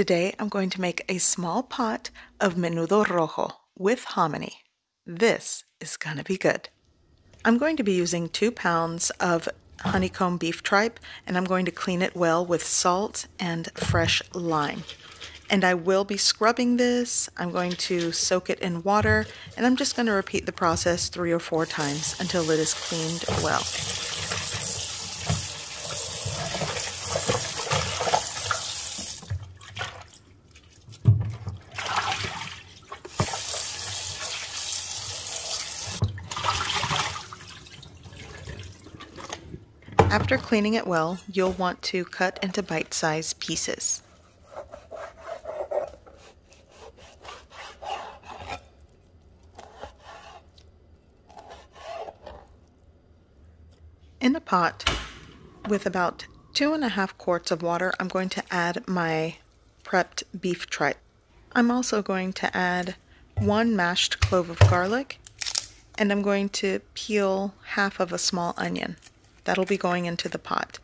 Today I'm going to make a small pot of menudo rojo with hominy. This is gonna be good. I'm going to be using 2 pounds of honeycomb beef tripe, and I'm going to clean it well with salt and fresh lime. And I will be scrubbing this. I'm going to soak it in water, and I'm just going to repeat the process 3 or 4 times until it is cleaned well. After cleaning it well, you'll want to cut into bite-sized pieces. In a pot with about 2½ quarts of water, I'm going to add my prepped beef tripe. I'm also going to add 1 mashed clove of garlic, and I'm going to peel half of a small onion. That'll be going into the pot,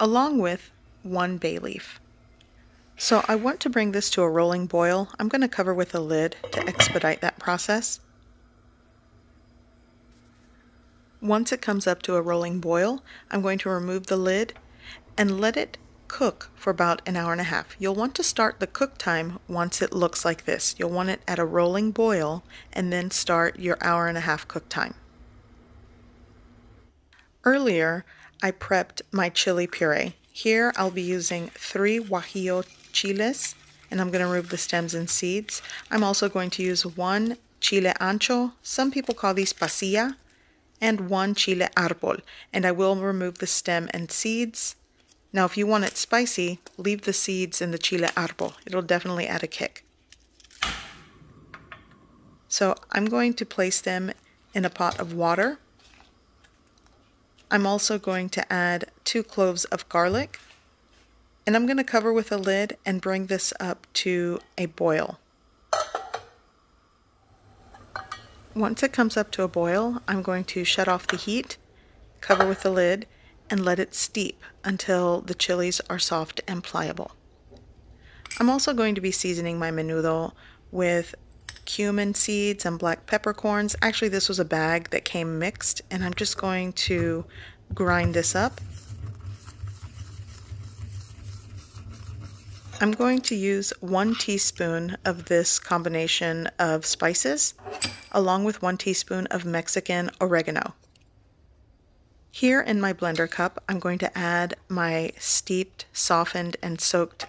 along with 1 bay leaf. So I want to bring this to a rolling boil. I'm going to cover with a lid to expedite that process. Once it comes up to a rolling boil, I'm going to remove the lid and let it cook for about 1.5 hours. You'll want to start the cook time once it looks like this. You'll want it at a rolling boil and then start your 1.5 hour cook time. Earlier, I prepped my chili puree. Here, I'll be using 3 guajillo chiles, and I'm going to remove the stems and seeds. I'm also going to use 1 chile ancho. Some people call these pasilla. And 1 chile arbol, and I will remove the stem and seeds. Now if you want it spicy, leave the seeds in the chile arbol. It'll definitely add a kick. So I'm going to place them in a pot of water. I'm also going to add 2 cloves of garlic, and I'm going to cover with a lid and bring this up to a boil. Once it comes up to a boil, I'm going to shut off the heat, cover with the lid, and let it steep until the chilies are soft and pliable. I'm also going to be seasoning my menudo with cumin seeds and black peppercorns. Actually, this was a bag that came mixed, and I'm just going to grind this up. I'm going to use 1 teaspoon of this combination of spices, along with 1 teaspoon of Mexican oregano. Here in my blender cup, I'm going to add my steeped, softened, and soaked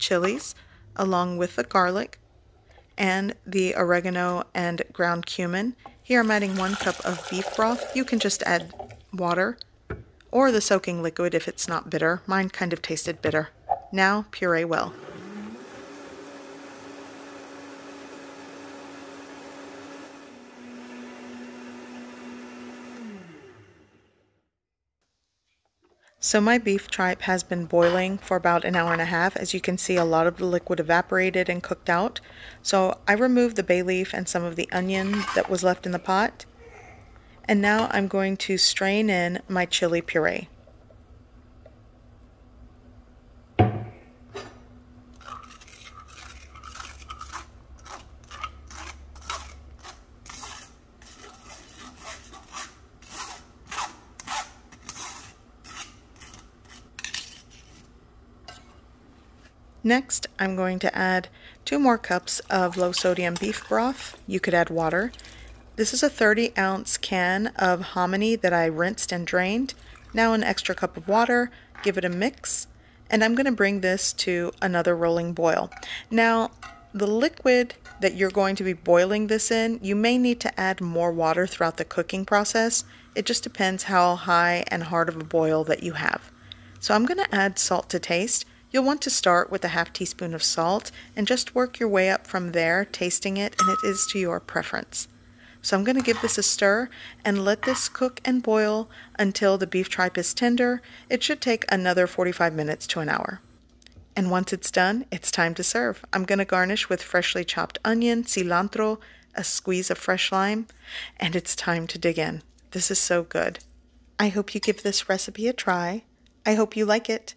chilies, along with the garlic and the oregano and ground cumin. Here I'm adding 1 cup of beef broth. You can just add water or the soaking liquid if it's not bitter. Mine kind of tasted bitter. Now puree well. So my beef tripe has been boiling for about 1.5 hours. As you can see, a lot of the liquid evaporated and cooked out. So I removed the bay leaf and some of the onion that was left in the pot. And now I'm going to strain in my chili puree. Next, I'm going to add 2 more cups of low-sodium beef broth. You could add water. This is a 30-ounce can of hominy that I rinsed and drained. Now an extra cup of water, give it a mix, and I'm going to bring this to another rolling boil. Now, the liquid that you're going to be boiling this in, you may need to add more water throughout the cooking process. It just depends how high and hard of a boil that you have. So I'm going to add salt to taste. You'll want to start with a half teaspoon of salt and just work your way up from there, tasting it, and it is to your preference. So I'm going to give this a stir and let this cook and boil until the beef tripe is tender. It should take another 45 minutes to 1 hour. And once it's done, it's time to serve. I'm going to garnish with freshly chopped onion, cilantro, a squeeze of fresh lime, and it's time to dig in. This is so good. I hope you give this recipe a try. I hope you like it.